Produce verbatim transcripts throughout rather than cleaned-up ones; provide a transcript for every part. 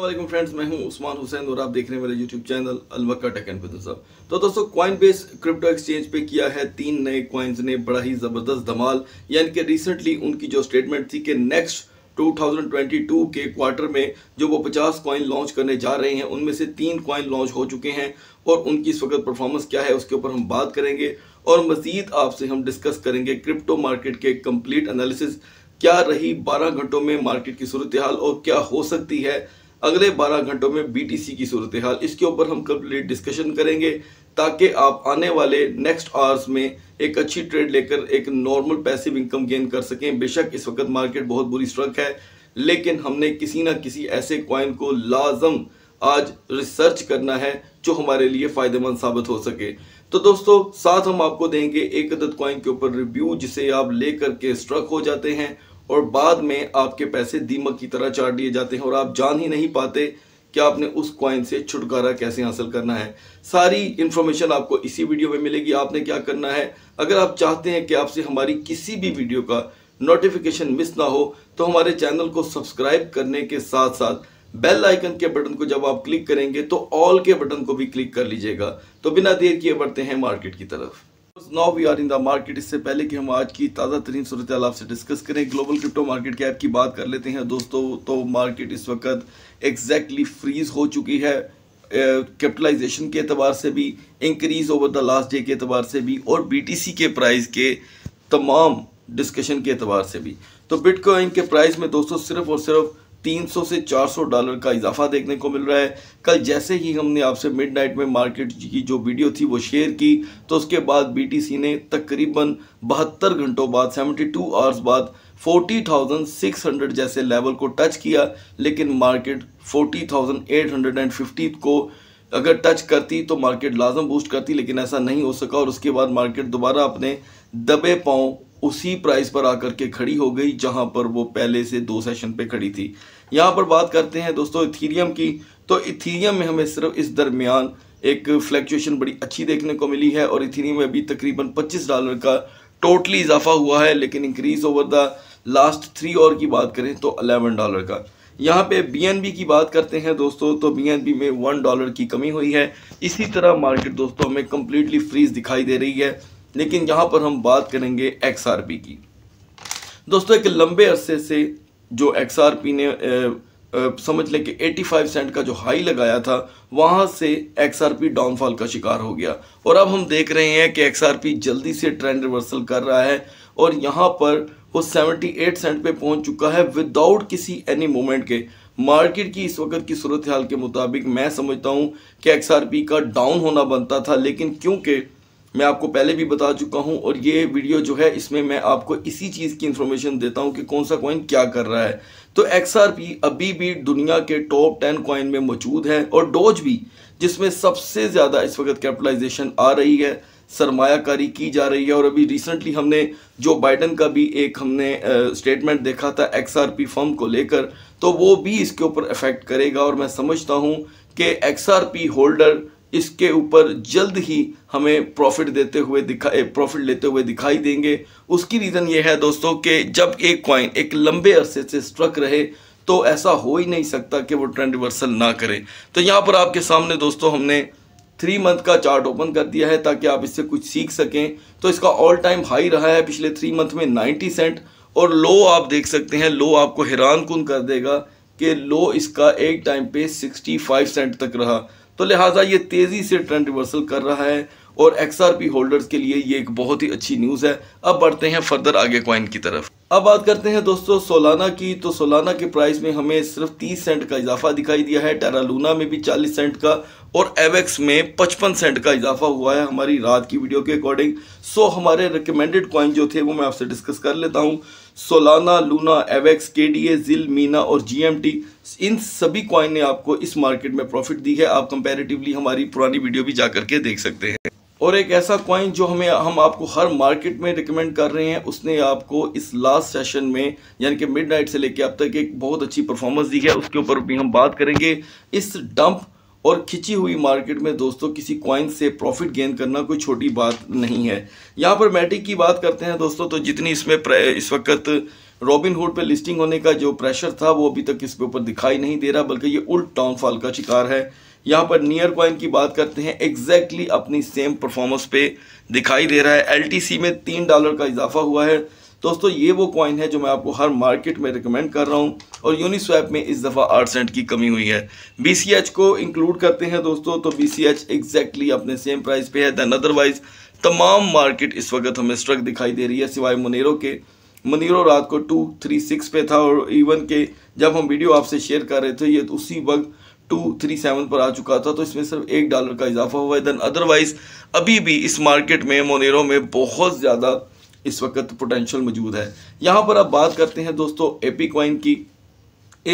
वालेकुम फ्रेंड्स, मैं हूं उस्मान हुसैन और आप देख रहे हैं मेरा YouTube channel अलवक्का tech and business hub. तो दोस्तों, कॉइनबेस क्रिप्टो एक्सचेंज पे किया है तीन नए कॉइन्स ने बड़ा ही ज़बरदस्त धमाल। यानी कि रिसेंटली उनकी जो स्टेटमेंट थी कि नेक्स्ट दो हज़ार बाईस के क्वार्टर में जो वो पचास कॉइन लॉन्च करने जा रहे हैं, उनमें से तीन कॉइन लॉन्च हो चुके हैं और उनकी इस वक्त परफॉर्मेंस क्या है उसके ऊपर हम बात करेंगे और मज़ीद आपसे हम डिस्कस करेंगे क्रिप्टो मार्केट के कम्प्लीट एनालिसिस, क्या रही बारह घंटों में मार्केट की सूरत हाल और क्या हो सकती है अगले बारह घंटों में बीटीसी की सूरत हाल। इसके ऊपर हम कंप्लीट डिस्कशन करेंगे ताकि आप आने वाले नेक्स्ट आवर्स में एक अच्छी ट्रेड लेकर एक नॉर्मल पैसिव इनकम गेन कर सकें। बेशक इस वक्त मार्केट बहुत बुरी स्ट्रक है, लेकिन हमने किसी ना किसी ऐसे कॉइन को लाजम आज रिसर्च करना है जो हमारे लिए फ़ायदेमंद साबित हो सके। तो दोस्तों, साथ हम आपको देंगे एक अदद कॉइन के ऊपर रिव्यू जिसे आप ले करके स्ट्रक हो जाते हैं और बाद में आपके पैसे दीमक की तरह चाट दिए जाते हैं और आप जान ही नहीं पाते कि आपने उस कॉइन से छुटकारा कैसे हासिल करना है। सारी इन्फॉर्मेशन आपको इसी वीडियो में मिलेगी। आपने क्या करना है, अगर आप चाहते हैं कि आपसे हमारी किसी भी वीडियो का नोटिफिकेशन मिस ना हो तो हमारे चैनल को सब्सक्राइब करने के साथ साथ बेल आइकन के बटन को जब आप क्लिक करेंगे तो ऑल के बटन को भी क्लिक कर लीजिएगा। तो बिना देर किए बढ़ते हैं मार्केट की तरफ। Now we are in the market. इससे पहले कि हम आज की ताज़ा तरीन सूरत हाल आपसे डिस्कस करें, ग्लोबल क्रिप्टो मार्केट कैप की बात कर लेते हैं दोस्तों। तो मार्केट इस वक्त एग्जैक्टली फ्रीज हो चुकी है, कैपिटलाइजेशन के अतबार से भी, increase over the last day के अतबार से भी और बीटीसी के प्राइस के तमाम डिस्कशन के अतबार से भी। तो बिटकॉइन के प्राइस में दोस्तों सिर्फ और सिर्फ तीन सौ से चार सौ डॉलर का इजाफा देखने को मिल रहा है। कल जैसे ही हमने आपसे मिडनाइट में मार्केट की जो वीडियो थी वो शेयर की तो उसके बाद बीटीसी ने तकरीबन बहत्तर घंटों बाद बहत्तर आवर्स बाद चालीस हज़ार छह सौ जैसे लेवल को टच किया, लेकिन मार्केट चालीस हज़ार आठ सौ पचास को अगर टच करती तो मार्केट लाजम बूस्ट करती, लेकिन ऐसा नहीं हो सका और उसके बाद मार्केट दोबारा अपने दबे पाँव उसी प्राइस पर आकर के खड़ी हो गई जहां पर वो पहले से दो सेशन पे खड़ी थी। यहां पर बात करते हैं दोस्तों इथीरियम की। तो इथीरियम में हमें सिर्फ इस दरमियान एक फ्लैक्चुएशन बड़ी अच्छी देखने को मिली है और इथीरियम में भी तकरीबन पच्चीस डॉलर का टोटली इजाफा हुआ है, लेकिन increase over the last three और की बात करें तो ग्यारह डॉलर का। यहाँ पे बीएनबी की बात करते हैं दोस्तों, तो बीएनबी में वन डॉलर की कमी हुई है। इसी तरह मार्केट दोस्तों हमें कम्प्लीटली फ्रीज दिखाई दे रही है, लेकिन यहाँ पर हम बात करेंगे एक्सआरपी की। दोस्तों एक लंबे अरसे से जो एक्सआरपी ने ए, ए, समझ लें कि पचासी सेंट का जो हाई लगाया था वहाँ से एक्सआरपी डाउनफॉल का शिकार हो गया और अब हम देख रहे हैं कि एक्सआरपी जल्दी से ट्रेंड रिवर्सल कर रहा है और यहाँ पर वो अठहत्तर सेंट पे पहुँच चुका है विदाउट किसी एनी मोमेंट के। मार्केट की इस वक्त की सूरत हाल के मुताबिक मैं समझता हूँ कि एक्सआरपी का डाउन होना बनता था, लेकिन क्योंकि मैं आपको पहले भी बता चुका हूं और ये वीडियो जो है इसमें मैं आपको इसी चीज़ की इन्फॉर्मेशन देता हूं कि कौन सा कॉइन क्या कर रहा है। तो एक्सआरपी अभी भी दुनिया के टॉप टेन कॉइन में मौजूद है और डोज भी, जिसमें सबसे ज़्यादा इस वक्त कैपिटलाइजेशन आ रही है, सरमायाकारी की जा रही है। और अभी रिसेंटली हमने जो बाइडन का भी एक हमने स्टेटमेंट देखा था एक्सआरपी फर्म को लेकर, तो वो भी इसके ऊपर इफेक्ट करेगा और मैं समझता हूँ कि एक्सआरपी होल्डर इसके ऊपर जल्द ही हमें प्रॉफिट देते हुए दिखाई प्रॉफिट लेते हुए दिखाई देंगे। उसकी रीज़न ये है दोस्तों कि जब एक कॉइन एक लंबे अरसे से स्ट्रक रहे तो ऐसा हो ही नहीं सकता कि वो ट्रेंड रिवर्सल ना करे। तो यहाँ पर आपके सामने दोस्तों हमने थ्री मंथ का चार्ट ओपन कर दिया है ताकि आप इससे कुछ सीख सकें। तो इसका ऑल टाइम हाई रहा है पिछले थ्री मंथ में नाइन्टी सेंट और लो आप देख सकते हैं। लो आपको हैरान कुन कर देगा कि लो इसका एक टाइम पे सिक्सटी फाइव सेंट तक रहा। तो लिहाजा ये तेज़ी से ट्रेंड रिवर्सल कर रहा है और एक्सआरपी होल्डर्स के लिए ये एक बहुत ही अच्छी न्यूज़ है। अब बढ़ते हैं फर्दर आगे कॉइन की तरफ। अब बात करते हैं दोस्तों सोलाना की। तो सोलाना के प्राइस में हमें सिर्फ तीस सेंट का इजाफा दिखाई दिया है, टेरा लूना में भी चालीस सेंट का और एवेक्स में पचपन सेंट का इजाफा हुआ है हमारी रात की वीडियो के अकॉर्डिंग। सो हमारे रिकमेंडेड कॉइन जो थे वो मैं आपसे डिस्कस कर लेता हूँ। Solana, Luna, Avax, KDA, Zil, Mina और जीएमटी, इन सभी कॉइन ने आपको इस मार्केट में प्रॉफिट दी है। आप कंपैरेटिवली हमारी पुरानी वीडियो भी जा करके देख सकते हैं। और एक ऐसा कॉइन जो हमें हम आपको हर मार्केट में रिकमेंड कर रहे हैं, उसने आपको इस लास्ट सेशन में यानी कि मिडनाइट से लेकर अब तक एक बहुत अच्छी परफॉर्मेंस दी है, उसके ऊपर भी हम बात करेंगे। इस डंप और खिंची हुई मार्केट में दोस्तों किसी कॉइन से प्रॉफिट गेन करना कोई छोटी बात नहीं है। यहाँ पर मैटिक की बात करते हैं दोस्तों, तो जितनी इसमें इस वक्त रॉबिनहुड पे लिस्टिंग होने का जो प्रेशर था वो अभी तक इसके ऊपर दिखाई नहीं दे रहा, बल्कि ये उल्ट डाउनफॉल का शिकार है। यहाँ पर नियर कॉइन की बात करते हैं, एग्जैक्टली अपनी सेम परफॉर्मेंस पे दिखाई दे रहा है। एलटीसी में तीन डॉलर का इजाफा हुआ है। दोस्तों ये वो कॉइन है जो मैं आपको हर मार्केट में रिकमेंड कर रहा हूँ, और यूनिस्वैप में इस दफ़ा आठ सेंट की कमी हुई है। बीसीएच को इंक्लूड करते हैं दोस्तों, तो बीसीएच एग्जैक्टली अपने सेम प्राइस पे है। दैन अदरवाइज तमाम मार्केट इस वक्त हमें स्ट्रक दिखाई दे रही है, सिवाय मोनेरो के। मोनेरो रात को टू थ्री सिक्स पे था, और इवन के जब हम वीडियो आपसे शेयर कर रहे थे ये तो उसी वक्त टू थ्री सेवन पर आ चुका था, तो इसमें सिर्फ एक डॉलर का इजाफा हुआ है। दैन अदरवाइज अभी भी इस मार्केट में मोनेरो में बहुत ज़्यादा इस वक्त पोटेंशियल मौजूद है। यहाँ पर आप बात करते हैं दोस्तों एपी कॉइन की।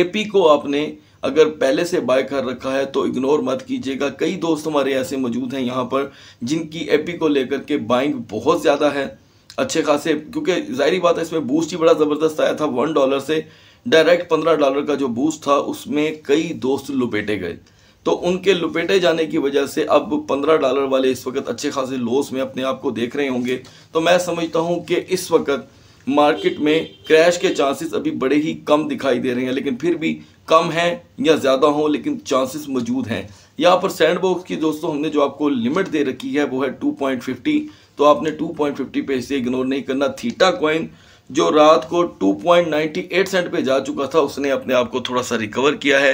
एपी को आपने अगर पहले से बाय कर रखा है तो इग्नोर मत कीजिएगा। कई दोस्त हमारे ऐसे मौजूद हैं यहाँ पर जिनकी एपी को लेकर के बाइंग बहुत ज़्यादा है, अच्छे खासे, क्योंकि जाहिर बात है इसमें बूस्ट ही बड़ा ज़बरदस्त आया था। वन डॉलर से डायरेक्ट पंद्रह डॉलर का जो बूस्ट था उसमें कई दोस्त लुपेटे गए, तो उनके लुपेटे जाने की वजह से अब पंद्रह डॉलर वाले इस वक्त अच्छे खासे लॉस में अपने आप को देख रहे होंगे। तो मैं समझता हूँ कि इस वक्त मार्केट में क्रैश के चांसेस अभी बड़े ही कम दिखाई दे रहे हैं, लेकिन फिर भी कम हैं या ज़्यादा हों, लेकिन चांसेस मौजूद हैं। यहाँ पर सैंडबॉक्स की दोस्तों हमने जो आपको लिमिट दे रखी है वो है टू पॉइंट फिफ्टी, तो आपने टू पॉइंट फिफ्टी पे इसे इग्नोर नहीं करना। थीटा कॉइन जो रात को two point nine eight cent पे जा चुका था उसने अपने आप को थोड़ा सा रिकवर किया है।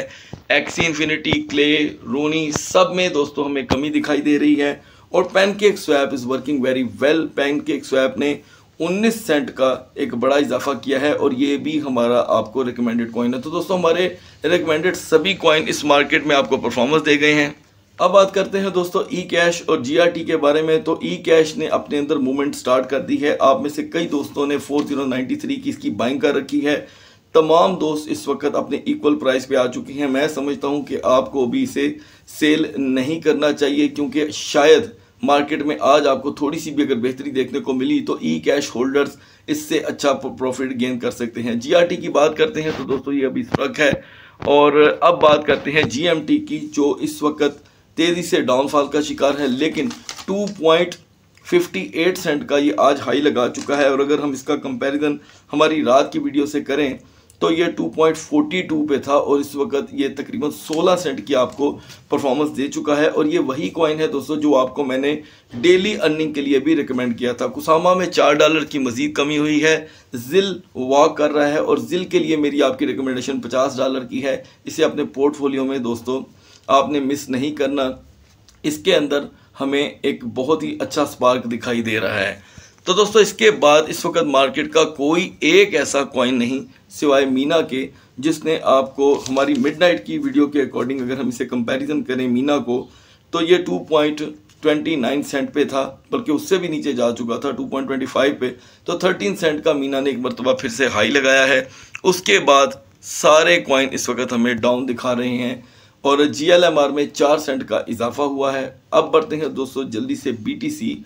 एक्सी इन्फिनिटी, क्ले, रोनी सब में दोस्तों हमें कमी दिखाई दे रही है। और PancakeSwap is working very well. PancakeSwap ने उन्नीस सेंट का एक बड़ा इजाफा किया है, और ये भी हमारा आपको रिकमेंडेड कॉइन है। तो दोस्तों हमारे रिकमेंडेड सभी कॉइन इस मार्केट में आपको परफॉर्मेंस दे गए हैं। अब बात करते हैं दोस्तों ई कैश और जीआरटी के बारे में। तो ई कैश ने अपने अंदर मूवमेंट स्टार्ट कर दी है। आप में से कई दोस्तों ने फोर ज़ीरो नाइन थ्री की इसकी बाइंग कर रखी है। तमाम दोस्त इस वक्त अपने इक्वल प्राइस पे आ चुके हैं। मैं समझता हूं कि आपको भी इसे सेल नहीं करना चाहिए, क्योंकि शायद मार्केट में आज आपको थोड़ी सी भी अगर बेहतरी देखने को मिली तो ई कैश होल्डर्स इससे अच्छा प्रॉफिट गेन कर सकते हैं। जीआरटी की बात करते हैं तो दोस्तों ये अभी स्ट्रक है। और अब बात करते हैं जीएमटी की, जो इस वक्त तेज़ी से डाउनफॉल का शिकार है, लेकिन two point fifty eight cent का ये आज हाई लगा चुका है। और अगर हम इसका कंपैरिजन हमारी रात की वीडियो से करें तो ये टू पॉइंट फोर्टी टू पे था, और इस वक्त ये तकरीबन सोलह सेंट की आपको परफॉर्मेंस दे चुका है। और ये वही कॉइन है दोस्तों जो आपको मैंने डेली अर्निंग के लिए भी रिकमेंड किया था। कुसामा में चार डॉलर की मजीद कमी हुई है। जिल वॉक कर रहा है, और जिल के लिए मेरी आपकी रिकमेंडेशन पचास डॉलर की है। इसे अपने पोर्टफोलियो में दोस्तों आपने मिस नहीं करना। इसके अंदर हमें एक बहुत ही अच्छा स्पार्क दिखाई दे रहा है। तो दोस्तों इसके बाद इस वक्त मार्केट का कोई एक ऐसा कॉइन नहीं सिवाय मीना के, जिसने आपको हमारी मिडनाइट की वीडियो के अकॉर्डिंग अगर हम इसे कंपैरिजन करें मीना को, तो ये two point two nine cent पे था, बल्कि उससे भी नीचे जा चुका था टू पॉइंट टू फाइव पे। तो थर्टीन सेंट का मीना ने एक मरतबा फिर से हाई लगाया है। उसके बाद सारे कॉइन इस वक्त हमें डाउन दिखा रहे हैं, और जीएलएमआर में चार सेंट का इजाफा हुआ है। अब बढ़ते हैं दोस्तों जल्दी से बीटीसी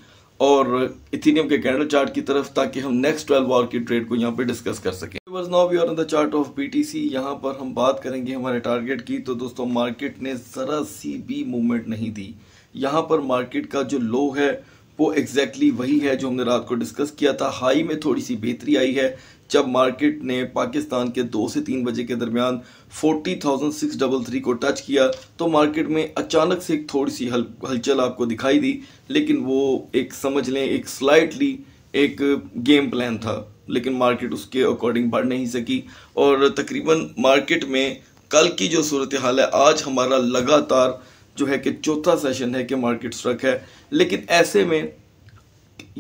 और इथेरियम के कैंडल चार्ट की तरफ, ताकि हम नेक्स्ट ट्वेल्व आवर की ट्रेड को यहाँ पे डिस्कस कर सकें। Now we are on the chart of BTC. यहाँ पर हम बात करेंगे हमारे टारगेट की। तो दोस्तों मार्केट ने ज़रा सी भी मूवमेंट नहीं दी। यहाँ पर मार्केट का जो लो है वो एग्जैक्टली वही है जो हमने रात को डिस्कस किया था। हाई में थोड़ी सी बेहतरी आई है जब मार्केट ने पाकिस्तान के दो से तीन बजे के दरमियान forty thousand six thirty three को टच किया, तो मार्केट में अचानक से एक थोड़ी सी हल हलचल आपको दिखाई दी, लेकिन वो एक समझ लें एक स्लाइटली एक गेम प्लान था, लेकिन मार्केट उसके अकॉर्डिंग बढ़ नहीं सकी। और तकरीबन मार्केट में कल की जो सूरत हाल है, आज हमारा लगातार जो है कि चौथा सेशन है कि मार्केट स्ट्रक है। लेकिन ऐसे में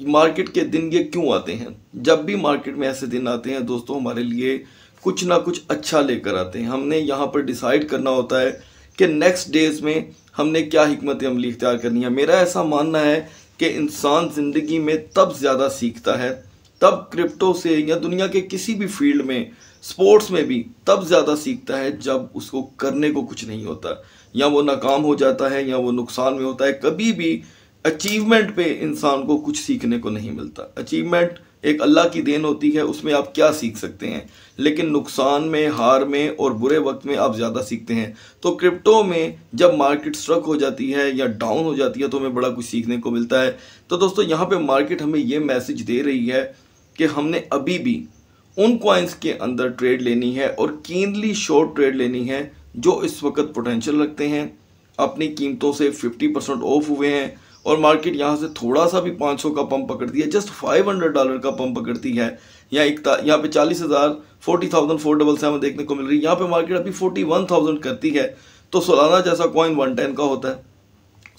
मार्केट के दिन ये क्यों आते हैं? जब भी मार्केट में ऐसे दिन आते हैं दोस्तों हमारे लिए कुछ ना कुछ अच्छा लेकर आते हैं। हमने यहाँ पर डिसाइड करना होता है कि नेक्स्ट डेज़ में हमने क्या हिकमत अमली इख्तियार करनी है। मेरा ऐसा मानना है कि इंसान ज़िंदगी में तब ज़्यादा सीखता है, तब क्रिप्टो से या दुनिया के किसी भी फील्ड में, स्पोर्ट्स में भी तब ज़्यादा सीखता है जब उसको करने को कुछ नहीं होता, या वो नाकाम हो जाता है या वो नुकसान में होता है। कभी भी अचीवमेंट पे इंसान को कुछ सीखने को नहीं मिलता। अचीवमेंट एक अल्लाह की देन होती है, उसमें आप क्या सीख सकते हैं, लेकिन नुकसान में, हार में और बुरे वक्त में आप ज़्यादा सीखते हैं। तो क्रिप्टो में जब मार्केट स्ट्रक हो जाती है या डाउन हो जाती है तो हमें बड़ा कुछ सीखने को मिलता है। तो दोस्तों यहाँ पे मार्केट हमें ये मैसेज दे रही है कि हमने अभी भी उन कॉइन्स के अंदर ट्रेड लेनी है और कीनली शॉर्ट ट्रेड लेनी है जो इस वक्त पोटेंशियल रखते हैं, अपनी कीमतों से पचास परसेंट ऑफ हुए हैं और मार्केट यहाँ से थोड़ा सा भी पाँच सौ का पंप पकड़ती है, जस्ट पाँच सौ डॉलर का पंप पकड़ती है। यहाँ एक यहाँ पे चालीस हज़ार चालीस हज़ार चार सौ सतहत्तर देखने को मिल रही है। यहाँ पे मार्केट अभी इकतालीस हज़ार करती है तो सोलाना जैसा कॉइन एक सौ दस का होता है,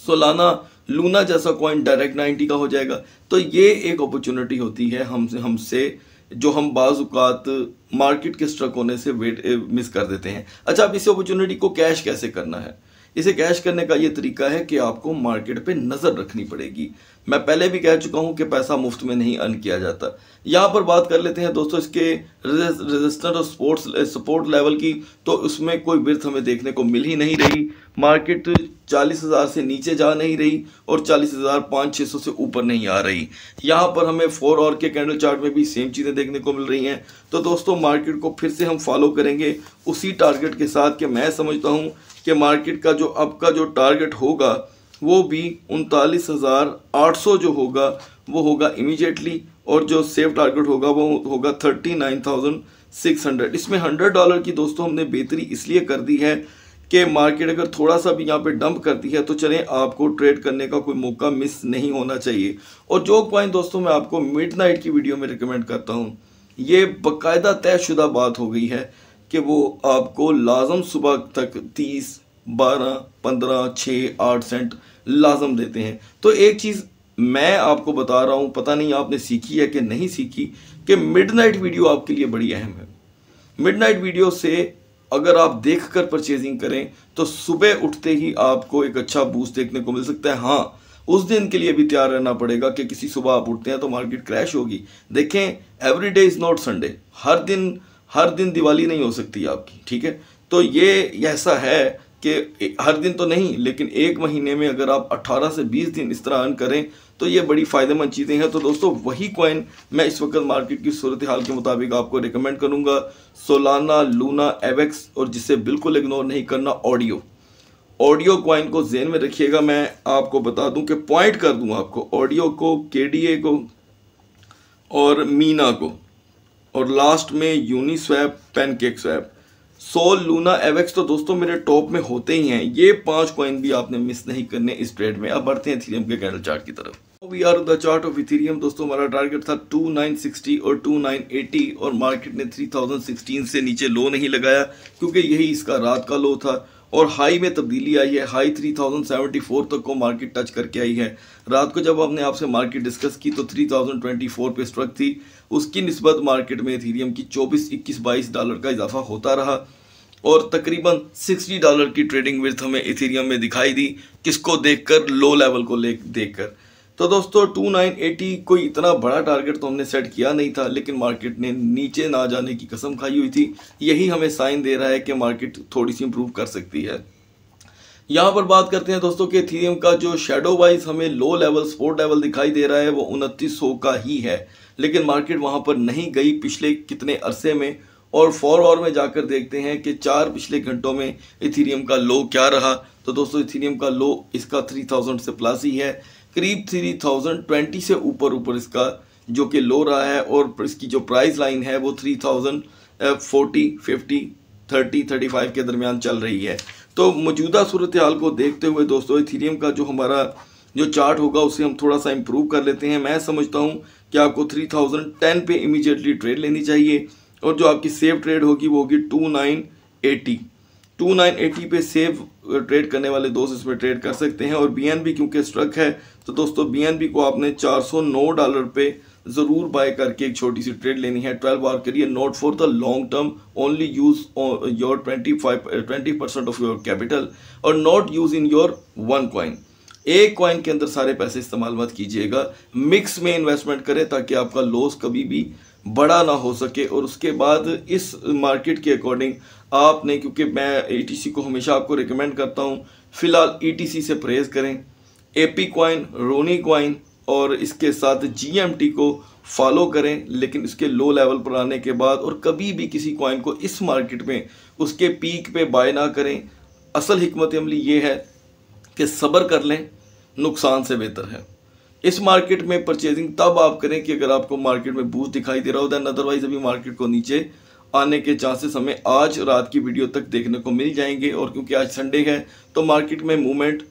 सोलाना लूना जैसा कॉइन डायरेक्ट नब्बे का हो जाएगा। तो ये एक अपॉर्चुनिटी होती है हमसे हमसे जो हम बाज़ात मार्केट के स्ट्रक होने से वेट मिस कर देते हैं। अच्छा, अब इस अपॉर्चुनिटी को कैश कैसे करना है? इसे कैश करने का ये तरीका है कि आपको मार्केट पे नज़र रखनी पड़ेगी। मैं पहले भी कह चुका हूँ कि पैसा मुफ्त में नहीं अर्न किया जाता। यहाँ पर बात कर लेते हैं दोस्तों इसके रेजिस्टेंस और सपोर्ट्स सपोर्ट लेवल की, तो उसमें कोई विर्थ हमें देखने को मिल ही नहीं रही। मार्केट चालीस हज़ार से नीचे जा नहीं रही और चालीस हज़ार पाँच छः सौ से ऊपर नहीं आ रही। यहाँ पर हमें फोर आवर के कैंडल चार्ट में भी सेम चीज़ें देखने को मिल रही हैं। तो दोस्तों मार्केट को फिर से हम फॉलो करेंगे उसी टारगेट के साथ कि मैं समझता हूँ कि मार्केट का जो अब का जो टारगेट होगा वो भी उनतालीस हज़ार आठ सौ जो होगा वो होगा इमीडिएटली, और जो सेफ टारगेट होगा वो होगा thirty nine thousand six hundred. इसमें हंड्रेड डॉलर की दोस्तों हमने बेहतरी इसलिए कर दी है कि मार्केट अगर थोड़ा सा भी यहाँ पे डंप करती है तो चलें, आपको ट्रेड करने का कोई मौका मिस नहीं होना चाहिए। और जो कॉइन दोस्तों मैं आपको मिडनाइट की वीडियो में रिकमेंड करता हूँ, ये बाकायदा तयशुदा बात हो गई है कि वो आपको लाजम सुबह तक तीस, बारह, पंद्रह, छह, आठ सेंट लाजम देते हैं। तो एक चीज़ मैं आपको बता रहा हूँ, पता नहीं आपने सीखी है कि नहीं सीखी, कि मिडनाइट वीडियो आपके लिए बड़ी अहम है। मिडनाइट वीडियो से अगर आप देखकर परचेजिंग करें तो सुबह उठते ही आपको एक अच्छा बूस्ट देखने को मिल सकता है। हाँ, उस दिन के लिए भी तैयार रहना पड़ेगा कि किसी सुबह आप उठते हैं तो मार्केट क्रैश होगी। देखें, every day is not Sunday, हर दिन हर दिन दिवाली नहीं हो सकती आपकी, ठीक है? तो ये ऐसा है कि हर दिन तो नहीं, लेकिन एक महीने में अगर आप अठारह से बीस दिन इस तरह अर्न करें तो ये बड़ी फ़ायदेमंद चीज़ें हैं। तो दोस्तों वही कॉइन मैं इस वक्त मार्केट की सूरत हाल के मुताबिक आपको रिकमेंड करूँगा, सोलाना, लूना, एवेक्स, और जिसे बिल्कुल इग्नोर नहीं करना ऑडियो। ऑडियो कॉइन को जेन में रखिएगा। मैं आपको बता दूँ कि पॉइंट कर दूँ आपको ऑडियो को, के डी ए को और मीना को, और लास्ट में Uniswap, PancakeSwap. Sol, Luna, Avax तो दोस्तों मेरे टॉप में होते ही हैं। ये पांच कॉइन भी आपने मिस नहीं करने इस ट्रेड में। अब बढ़ते हैं इथेरियम के कैंडल चार्ट की तरफ। We are the chart of Ethereum. दोस्तों हमारा टारगेट था उनतीस सौ साठ और उनतीस सौ अस्सी, और मार्केट ने तीन हज़ार सोलह से नीचे लो नहीं लगाया क्योंकि यही इसका रात का लो था, और हाई में तब्दीली आई है। हाई तीन हज़ार चौहत्तर तक को मार्केट टच करके आई है। रात को जब हमने आपसे मार्केट डिस्कस की तो तीन हज़ार चौबीस पे स्ट्रक थी, उसकी निस्बत मार्केट में इथेरियम की चौबीस, इक्कीस, बाईस डॉलर का इजाफा होता रहा और तकरीबन साठ डॉलर की ट्रेडिंग विड्थ हमें इथेरियम में दिखाई दी। किसको देखकर? लो लेवल को ले देखकर। तो दोस्तों उनतीस सौ अस्सी कोई इतना बड़ा टारगेट तो हमने सेट किया नहीं था, लेकिन मार्केट ने नीचे ना जाने की कसम खाई हुई थी। यही हमें साइन दे रहा है कि मार्केट थोड़ी सी इंप्रूव कर सकती है। यहाँ पर बात करते हैं दोस्तों कि इथेरियम का जो शेडो वाइज हमें लो लेवल सपोर्ट लेवल दिखाई दे रहा है वो उनतीस सौ का ही है, लेकिन मार्केट वहाँ पर नहीं गई पिछले कितने अरसे में। और फोर आवर में जाकर देखते हैं कि चार पिछले घंटों में इथेरियम का लो क्या रहा। तो दोस्तों इथेरियम का लो इसका थ्री थाउजेंड से प्लस ही है, करीब थ्री थाउजेंड ट्वेंटी से ऊपर ऊपर इसका जो कि लो रहा है, और इसकी जो प्राइस लाइन है वो three thousand forty fifty thirty thirty five के दरमियान चल रही है। तो मौजूदा सूरत हाल को देखते हुए दोस्तों इथेरियम का जो हमारा जो चार्ट होगा उसे हम थोड़ा सा इम्प्रूव कर लेते हैं। मैं समझता हूँ कि आपको थ्री थाउजेंड टेन पे इमीडिएटली ट्रेड लेनी चाहिए, और जो आपकी सेफ ट्रेड होगी वो होगी उनतीस सौ अस्सी। उनतीस सौ अस्सी पे सेफ ट्रेड करने वाले दोस्त इसमें ट्रेड कर सकते हैं। और बीएनबी क्योंकि स्ट्रक है तो दोस्तों बीएनबी को आपने चार सौ नौ डॉलर पे ज़रूर बाय करके एक छोटी सी ट्रेड लेनी है। ट्वेल्व आवर के लिए, not for the long term, only use your twenty five twenty percent of your capital, और not use in your one coin. एक कॉइन के अंदर सारे पैसे इस्तेमाल मत कीजिएगा, मिक्स में इन्वेस्टमेंट करें ताकि आपका लॉस कभी भी बड़ा ना हो सके। और उसके बाद इस मार्केट के अकॉर्डिंग आपने, क्योंकि मैं ई टी सी को हमेशा आपको रिकमेंड करता हूं, फ़िलहाल ई टी सी से परहेज़ करें। ए पी कॉइन, रोनी कॉइन और इसके साथ जी एम टी को फॉलो करें, लेकिन इसके लो लेवल पर आने के बाद, और कभी भी किसी कॉइन को इस मार्केट में उसके पीक पे बाय ना करें। असल हिकमत अमली ये है कि सब्र कर लें, नुकसान से बेहतर है। इस मार्केट में परचेजिंग तब आप करें कि अगर आपको मार्केट में बूस्ट दिखाई दे रहा हो, दैन अदरवाइज अभी मार्केट को नीचे आने के चांसेस हमें आज रात की वीडियो तक देखने को मिल जाएंगे। और क्योंकि आज संडे है तो मार्केट में मूवमेंट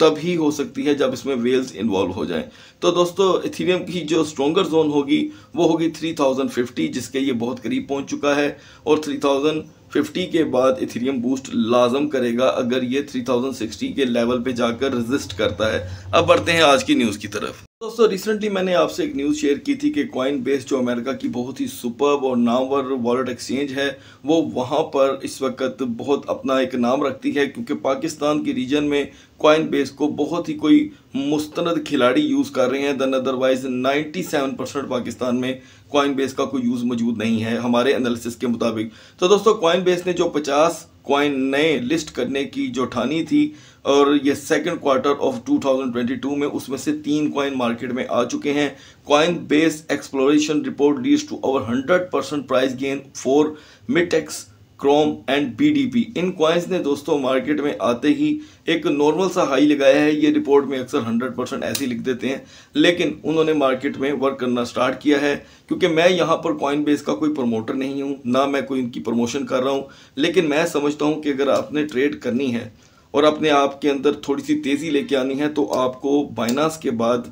तब ही हो सकती है जब इसमें वेल्स इन्वॉल्व हो जाएं। तो दोस्तों इथेरियम की जो स्ट्रॉन्गर जोन होगी वो होगी थ्री थाउजेंड फिफ्टी, जिसके ये बहुत करीब पहुंच चुका है। और थ्री थाउजेंड फिफ्टी के बाद इथेरियम बूस्ट लाजम करेगा अगर ये थ्री थाउजेंड सिक्सटी के लेवल पे जाकर रेजिस्ट करता है। अब बढ़ते हैं आज की न्यूज़ की तरफ। दोस्तों रिसेंटली मैंने आपसे एक न्यूज़ शेयर की थी कि कॉइनबेस जो अमेरिका की बहुत ही सुपर्ब और नामवर वॉलेट एक्सचेंज है, वो वहाँ पर इस वक्त बहुत अपना एक नाम रखती है, क्योंकि पाकिस्तान के रीजन में कॉइनबेस को बहुत ही कोई मुस्तनद खिलाड़ी यूज़ कर रहे हैं, दैन अदरवाइज सत्तानवे परसेंट पाकिस्तान में कॉइनबेस का कोई यूज़ मौजूद नहीं है हमारे एनालिसिस के मुताबिक। तो दोस्तों कॉइनबेस ने जो पचास कॉइन नए लिस्ट करने की जो ठानी थी और ये second quarter of two thousand twenty two में, उसमें से तीन कॉइन मार्केट में आ चुके हैं। Coinbase exploration report leads to over hundred percent price gain for मिटेक्स, Chrome and BDP. इन कॉइन्स ने दोस्तों मार्केट में आते ही एक नॉर्मल सा हाई लगाया है। ये रिपोर्ट में अक्सर हंड्रेड परसेंट ऐसे लिख देते हैं, लेकिन उन्होंने मार्केट में वर्क करना स्टार्ट किया है। क्योंकि मैं यहाँ पर कॉइनबेस का कोई प्रमोटर नहीं हूँ, ना मैं कोई इनकी प्रमोशन कर रहा हूँ, लेकिन मैं समझता हूँ कि अगर आपने ट्रेड करनी है और अपने आप के अंदर थोड़ी सी तेज़ी लेके आनी है तो आपको बाइनांस के बाद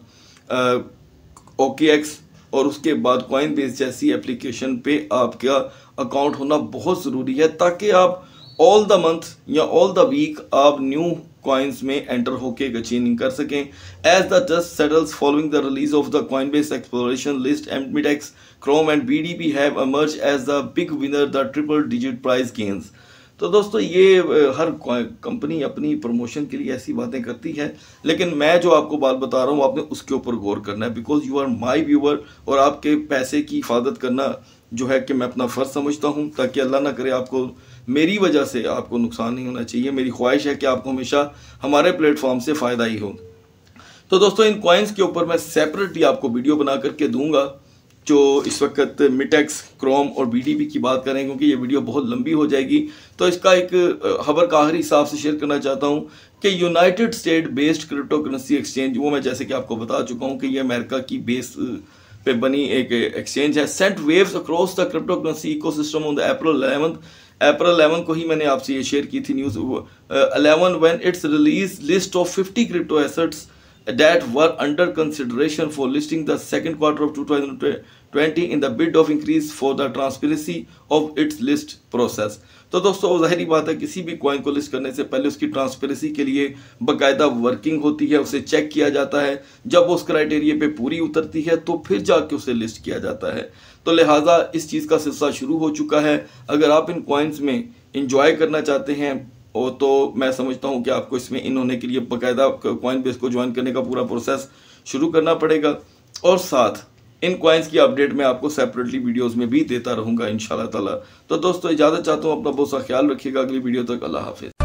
ओ के एक्स और उसके बाद कॉइनबेस जैसी एप्लीकेशन पे आपका अकाउंट होना बहुत ज़रूरी है, ताकि आप ऑल द मंथ या ऑल द वीक आप न्यू कॉइन्स में एंटर होके गचीनिंग कर सकें। As the dust settles following the release of the Coinbase exploration list, Emtex, Chrome and BDP have emerge as the big winner the triple digit price gains. तो दोस्तों ये हर company अपनी promotion के लिए ऐसी बातें करती है, लेकिन मैं जो आपको बात बता रहा हूँ आपने उसके ऊपर गौर करना है, because you are my viewer. और आपके पैसे की हिफाजत करना जो है कि मैं अपना फ़र्ज़ समझता हूँ, ताकि अल्लाह ना करे आपको मेरी वजह से आपको नुकसान नहीं होना चाहिए। मेरी ख्वाहिश है कि आपको हमेशा हमारे प्लेटफॉर्म से फ़ायदा ही हो। तो दोस्तों इन कॉइन्स के ऊपर मैं सेपरेटली आपको वीडियो बना करके दूँगा, जो इस वक्त मिटेक्स, क्रोम और बीडीपी की बात करें, क्योंकि ये वीडियो बहुत लंबी हो जाएगी। तो इसका एक खबर का आखिरी हिसाब से शेयर करना चाहता हूँ कि United State based crypto currency exchange, वो मैं जैसे कि आपको बता चुका हूँ कि ये अमेरिका की बेस पे बनी एक एक्सचेंज है, sent waves across the crypto currency ecosystem on the April eleventh. April eleven को ही मैंने आपसे ये शेयर की थी news eleven when it's release list of fifty crypto assets that were under consideration for listing the second quarter of two thousand twenty in the bid of increase for the transparency of its list process। तो दोस्तों ज़ाहिर बात है किसी भी coin को list करने से पहले उसकी ट्रांसपेरेंसी के लिए बाकायदा वर्किंग होती है, उसे चेक किया जाता है। जब वो उस क्राइटेरिया पे पूरी उतरती है तो फिर जाके उसे लिस्ट किया जाता है। तो लिहाजा इस चीज़ का सिलसिला शुरू हो चुका है। अगर आप इन कॉइन्स में इंजॉय करना चाहते हैं तो मैं समझता हूं कि आपको इसमें इन होने के लिए बाकायदा कॉइनबेस को ज्वाइन करने का पूरा प्रोसेस शुरू करना पड़ेगा। और साथ इन कॉइन्स की अपडेट मैं आपको सेपरेटली वीडियोस में भी देता रहूंगा इंशाल्लाह ताला। तो दोस्तों इजाज़त चाहता हूं, अपना बहुत सा ख्याल रखिएगा। अगली वीडियो तक अल्लाह हाफिज़।